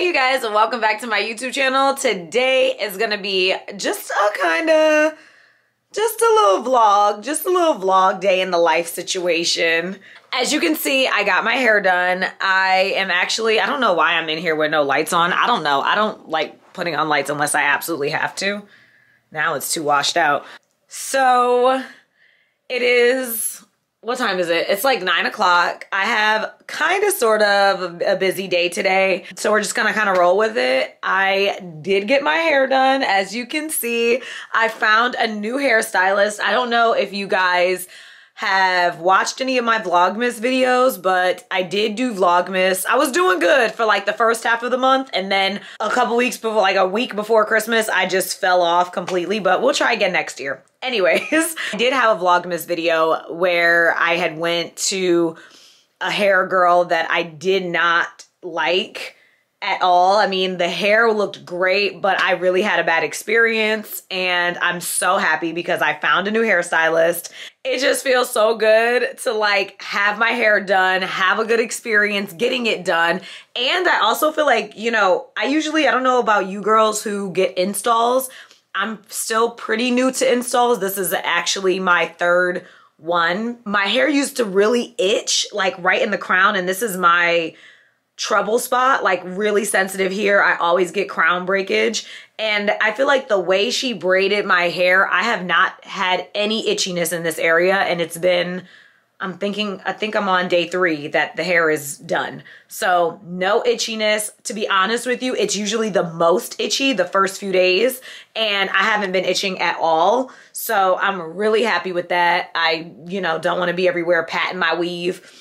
Hey you guys, welcome back to my YouTube channel. Today is gonna be just a little vlog day in the life situation. As you can see, I got my hair done. I don't know why I'm in here with no lights on. I don't know. I don't like putting on lights unless I absolutely have to. Now it's too washed out. So it is, what time is it? It's like 9 o'clock. I have kind of sort of a busy day today. So we're just gonna kind of roll with it. I did get my hair done. As you can see, I found a new hairstylist. I don't know if you guys have watched any of my Vlogmas videos, but I did do Vlogmas. I was doing good for like the first half of the month, and then a week before Christmas, I just fell off completely, but we'll try again next year. Anyways, I did have a Vlogmas video where I had went to a hair girl that I did not like at all. I mean, the hair looked great, but I really had a bad experience, and I'm so happy because I found a new hairstylist. It just feels so good to like have my hair done, have a good experience getting it done. And I also feel like, you know, I don't know about you girls who get installs. I'm still pretty new to installs. This is actually my third one. My hair used to really itch like right in the crown, and this is my trouble spot, like really sensitive here. I always get crown breakage, and I feel like the way she braided my hair, I have not had any itchiness in this area, and it's been, I think I'm on day 3 that the hair is done. So no itchiness. To be honest with you, it's usually the most itchy the first few days, and I haven't been itching at all. So I'm really happy with that. I, you know, don't want to be everywhere patting my weave.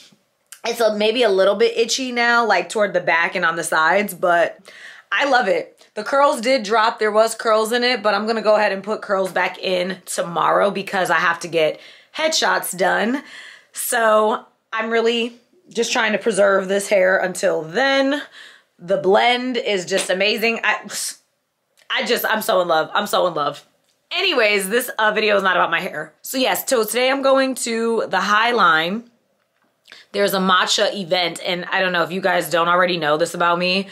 It's maybe a little bit itchy now, like toward the back and on the sides, but I love it. The curls did drop. There was curls in it, but I'm going to go ahead and put curls back in tomorrow because I have to get headshots done. So I'm really just trying to preserve this hair until then. The blend is just amazing. I'm so in love. I'm so in love. Anyways, this video is not about my hair. So yes, so today I'm going to the High Line. There's a matcha event, and I don't know if you guys don't already know this about me.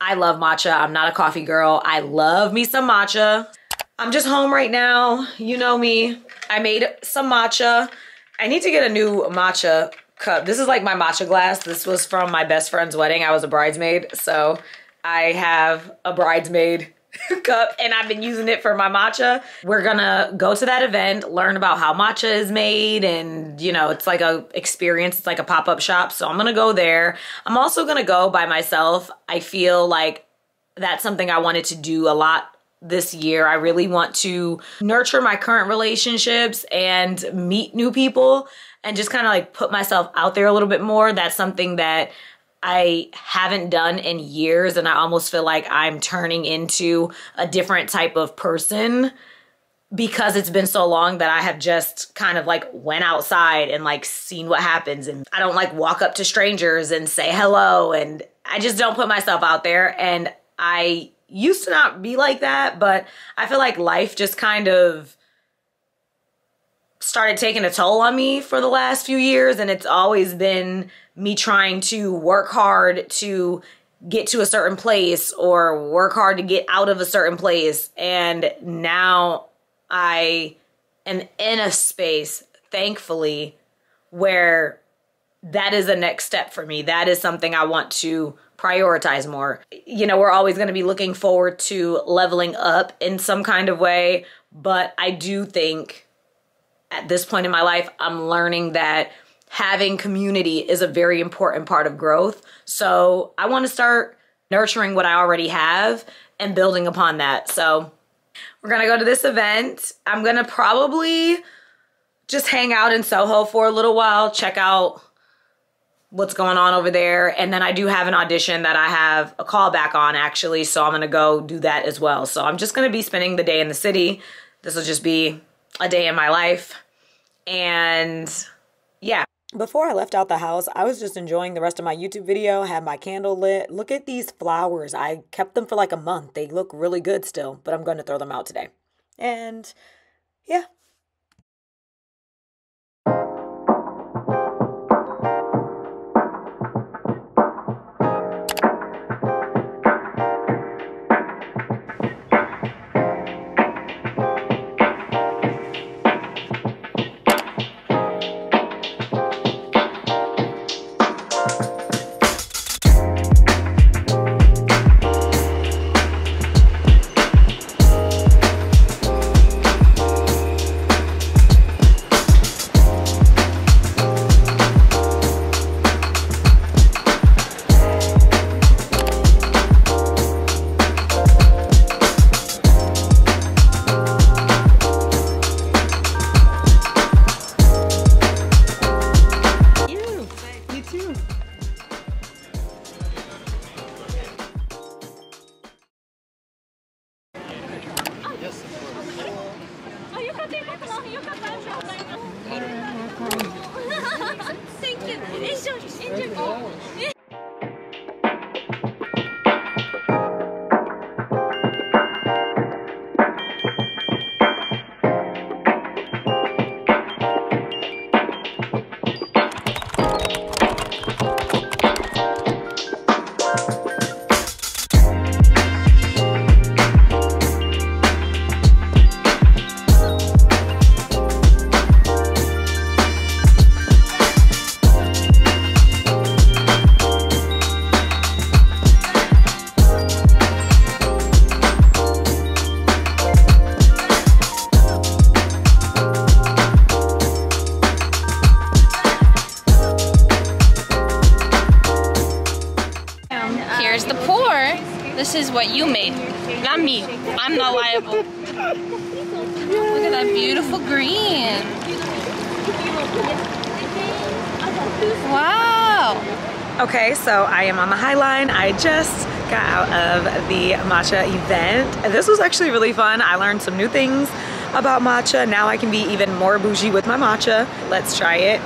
I love matcha. I'm not a coffee girl. I love me some matcha. I'm just home right now. You know me. I made some matcha. I need to get a new matcha cup. This is like my matcha glass. This was from my best friend's wedding. I was a bridesmaid, so I have a bridesmaid cup, and I've been using it for my matcha. We're gonna go to that event, learn about how matcha is made, and you know, it's like a experience. It's like a pop-up shop, so I'm gonna go there. I'm also gonna go by myself. I feel like that's something I wanted to do a lot this year. I really want to nurture my current relationships and meet new people and just kind of like put myself out there a little bit more. That's something that I haven't done in years, and I almost feel like I'm turning into a different type of person because it's been so long that I have just kind of like went outside and like seen what happens, and I don't like walk up to strangers and say hello, and I just don't put myself out there. And I used to not be like that, but I feel like life just kind of started taking a toll on me for the last few years, and it's always been me trying to work hard to get to a certain place or work hard to get out of a certain place. And now I am in a space, thankfully, where that is the next step for me. That is something I want to prioritize more. You know, we're always going to be looking forward to leveling up in some kind of way, but I do think at this point in my life, I'm learning that having community is a very important part of growth. So I want to start nurturing what I already have and building upon that. So we're going to go to this event. I'm going to probably just hang out in Soho for a little while, check out what's going on over there. And then I do have an audition that I have a call back on actually. So I'm going to go do that as well. So I'm just going to be spending the day in the city. This will just be a day in my life. And yeah. Before I left out the house, I was just enjoying the rest of my YouTube video, had my candle lit. Look at these flowers. I kept them for like a month. They look really good still, but I'm going to throw them out today. And yeah. changing. Oh. Here's the pour. This is what you made, not me. I'm not liable. Yay. Look at that beautiful green. Wow. Okay, so I am on the High Line. I just got out of the matcha event. This was actually really fun. I learned some new things about matcha. Now I can be even more bougie with my matcha. Let's try it.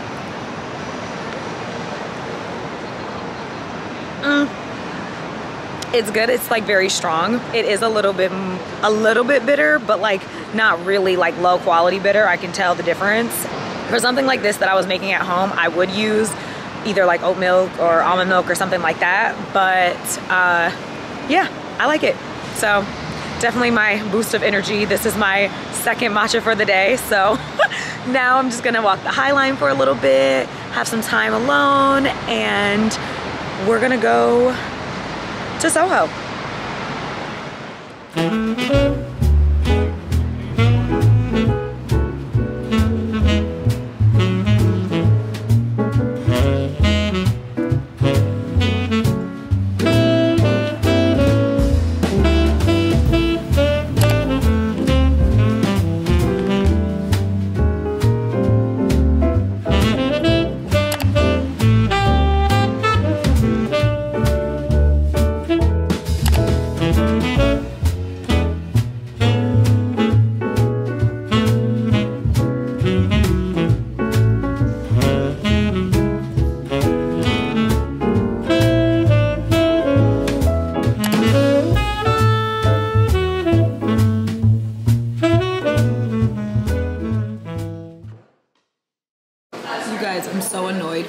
It's good. It's like very strong. It is a little bit bitter, but like not really like low quality bitter. I can tell the difference. For something like this that I was making at home, I would use either like oat milk or almond milk or something like that. But yeah, I like it. So definitely my boost of energy. This is my second matcha for the day. So now I'm just gonna walk the High Line for a little bit, have some time alone, and we're gonna go to Soho.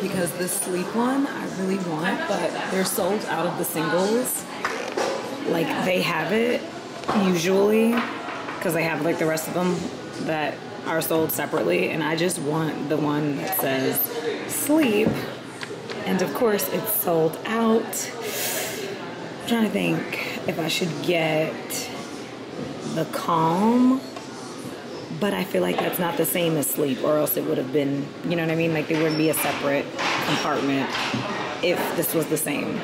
Because the sleep one I really want, but they're sold out of the singles. Like they have it usually because they have like the rest of them that are sold separately, and I just want the one that says sleep, and of course it's sold out. I'm trying to think if I should get the calm, but I feel like that's not the same as sleep, or else it would have been, you know what I mean? Like they would be a separate compartment if this was the same.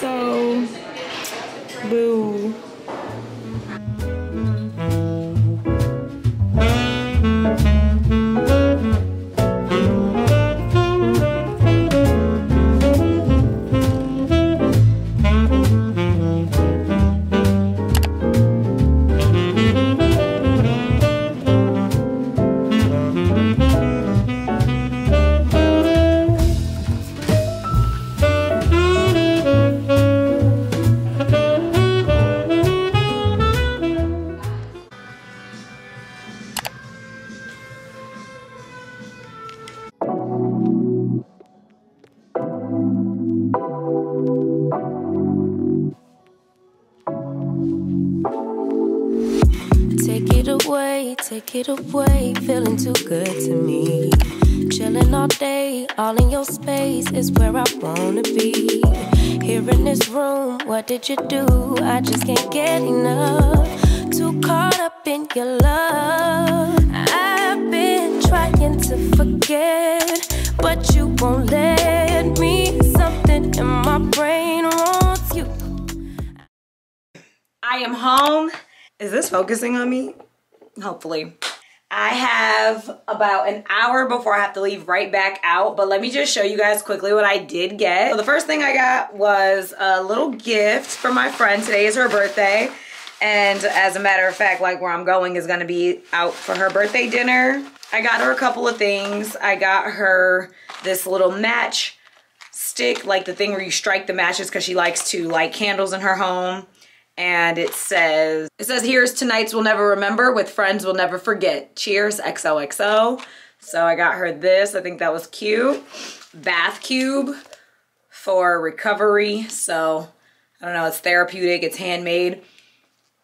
So, boo. Take it away, feeling too good to me. Chilling all day, all in your space is where I wanna be. Here in this room, what did you do? I just can't get enough. Too caught up in your love. I've been trying to forget, but you won't let me. Something in my brain wants you. I am home. Is this focusing on me? Hopefully. I have about an hour before I have to leave right back out, but let me just show you guys quickly what I did get. So the first thing I got was a little gift from my friend. Today is her birthday, and as a matter of fact, like where I'm going is gonna be out for her birthday dinner. I got her a couple of things. I got her this little match stick, like the thing where you strike the matches, because she likes to light candles in her home. And it says, here's tonight's we'll never remember with friends we'll never forget. Cheers, XOXO. So I got her this. I think that was cute. Bath cube for recovery. So I don't know, it's therapeutic, it's handmade.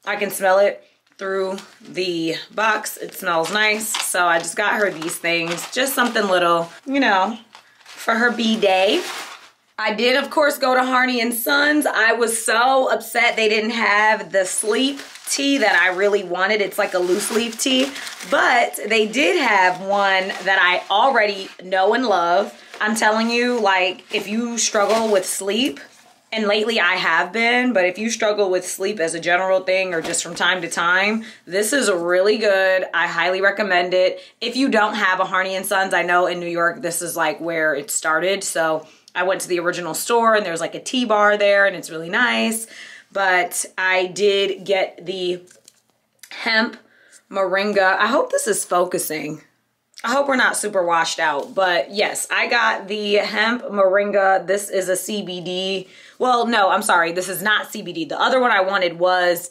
I can smell it through the box. It smells nice. So I just got her these things, just something little, you know, for her B day. I did, of course, go to Harney & Sons. I was so upset they didn't have the sleep tea that I really wanted. It's like a loose leaf tea, but they did have one that I already know and love. I'm telling you, like, if you struggle with sleep, and lately I have been, but if you struggle with sleep as a general thing or just from time to time, this is really good. I highly recommend it. If you don't have a Harney & Sons, I know in New York, this is like where it started. So I went to the original store and there's like a tea bar there and it's really nice. But I did get the hemp moringa. I hope this is focusing. I hope we're not super washed out, but yes, I got the hemp moringa. This is a CBD. Well, no, I'm sorry. This is not CBD. The other one I wanted was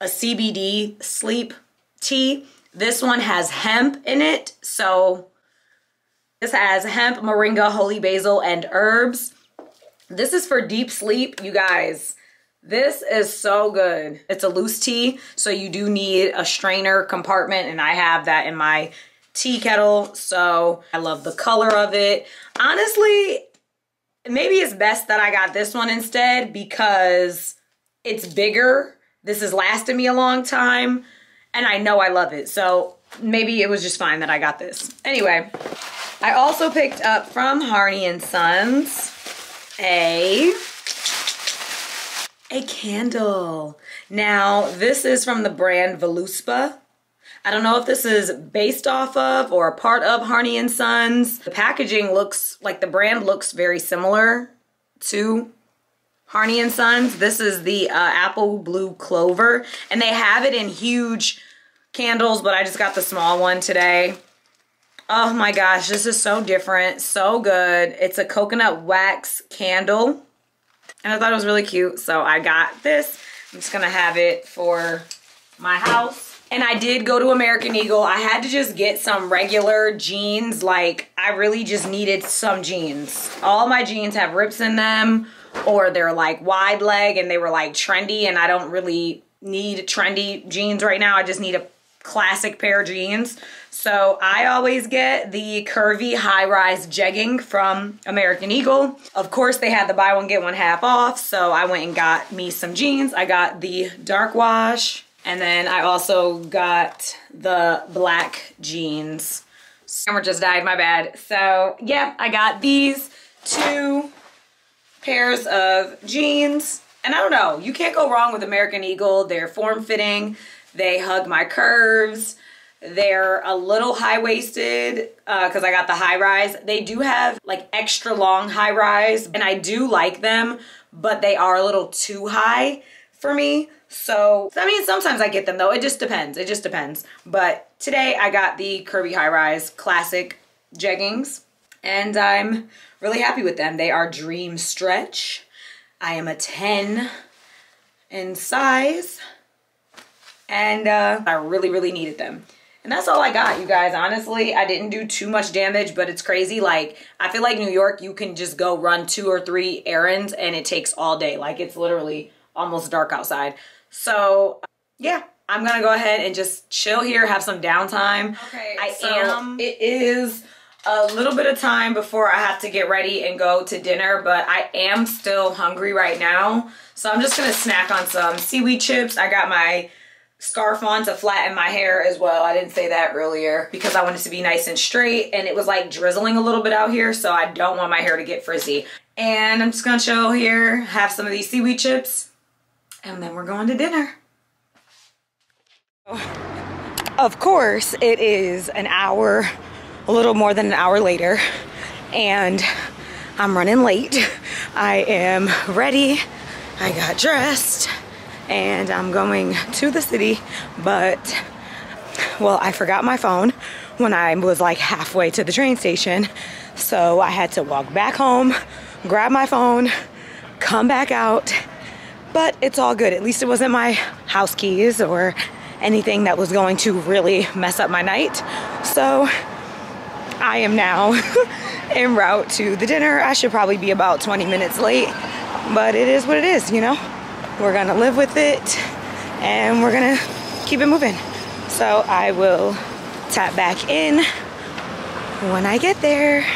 a CBD sleep tea. This one has hemp in it. So this has hemp, moringa, holy basil, and herbs. This is for deep sleep, you guys. This is so good. It's a loose tea, so you do need a strainer compartment, and I have that in my tea kettle, so I love the color of it. Honestly, maybe it's best that I got this one instead because it's bigger. This has lasted me a long time and I know I love it. So maybe it was just fine that I got this. Anyway, I also picked up from Harney & Sons a candle. Now this is from the brand Veluspa. I don't know if this is based off of or a part of Harney & Sons. The packaging looks, like the brand looks very similar to Harney & Sons. This is the apple blue clover, and they have it in huge candles, but I just got the small one today. Oh my gosh, this is so different, so good. It's a coconut wax candle, and I thought it was really cute, so I got this. I'm just gonna have it for my house. And I did go to American Eagle. I had to just get some regular jeans. Like, I really just needed some jeans. All my jeans have rips in them, or they're like wide leg and they were like trendy, and I don't really need trendy jeans right now. I just need a classic pair of jeans. So I always get the curvy high-rise jegging from American Eagle. Of course, they had the buy one, get one half off. So I went and got me some jeans. I got the dark wash. And then I also got the black jeans. Camera just died, my bad. So yeah, I got these two pairs of jeans. And I don't know, you can't go wrong with American Eagle. They're form-fitting, they hug my curves. They're a little high-waisted because I got the high-rise. They do have like extra long high-rise, and I do like them, but they are a little too high for me. So, I mean, sometimes I get them though. It just depends. It just depends. But today I got the curvy high-rise classic jeggings, and I'm really happy with them. They are Dream Stretch. I am a 10 in size, and I really, really needed them. And that's all I got, you guys. Honestly, I didn't do too much damage, but it's crazy. Like, I feel like New York, you can just go run 2 or 3 errands and it takes all day. Like, it's literally almost dark outside. So yeah, I'm gonna go ahead and just chill here, have some downtime. Okay, it is a little bit of time before I have to get ready and go to dinner, but I am still hungry right now. So I'm just gonna snack on some seaweed chips. I got my scarf on to flatten my hair as well. I didn't say that earlier because I wanted to be nice and straight, and it was like drizzling a little bit out here, so I don't want my hair to get frizzy. And I'm just gonna chill here, have some of these seaweed chips, and then we're going to dinner. Of course, it is an hour, a little more than an hour later, and I'm running late. I am ready, I got dressed, and I'm going to the city, but, well, I forgot my phone when I was like halfway to the train station, so I had to walk back home, grab my phone, come back out. But it's all good. At least it wasn't my house keys or anything that was going to really mess up my night. So I am now en route to the dinner. I should probably be about 20 minutes late, but it is what it is, you know? We're gonna live with it and we're gonna keep it moving. So I will tap back in when I get there.